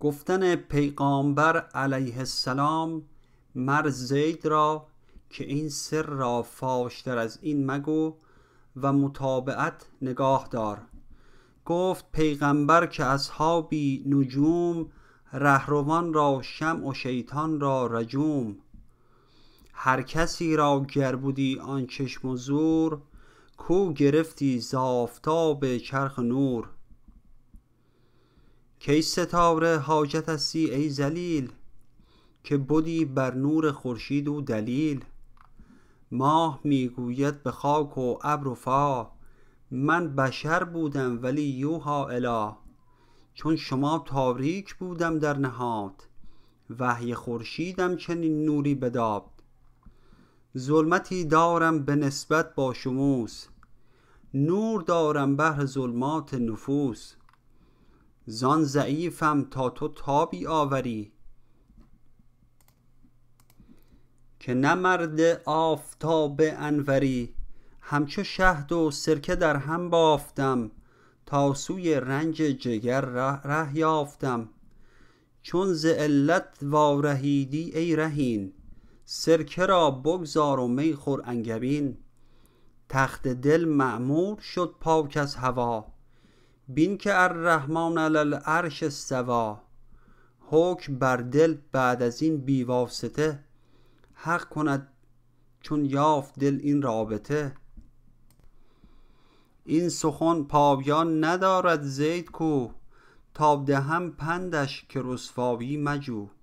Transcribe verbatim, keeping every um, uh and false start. گفتن پیغامبر علیه السلام مر زید را که این سر را فاشتر از این مگو و متابعت نگاه دار. گفت پیغمبر که اصحابی نجوم، رهروان را شمع و شیطان را رجوم. هر کسی را گر بودی آن چشم و زور، کو گرفتی ز آفتاب چرخ نور. کی ستاره حاجت استی ای ذلیل، که بودی بر نور خورشید و دلیل. ماه میگوید به خاک و ابر و فا، من بشر بودم ولی یوها الا. چون شما تاریک بودم در نهاد، وحی خورشیدم چنین نوری بداد. ظلمتی دارم به نسبت با شموس، نور دارم بهر ظلمات نفوس. زان ضعیفم تا تو تابی آوری، که نه مرد آفتاب انوری. همچو شهد و سرکه در هم بافتم، تا سوی رنج جگر ره, ره یافتم. چون ز علت وارهیدی ای رهین، سرکه را بگذار و می خور انگبین. تخت دل معمور شد پاک از هوا، بین که الرحمن علی العرش استوی. حکم بر دل بعد از این بی واسطه، حق کند چون یافت دل این رابطه. این سخن پایان ندارد زید کو، تا دهم پندش که رسوایی مجو.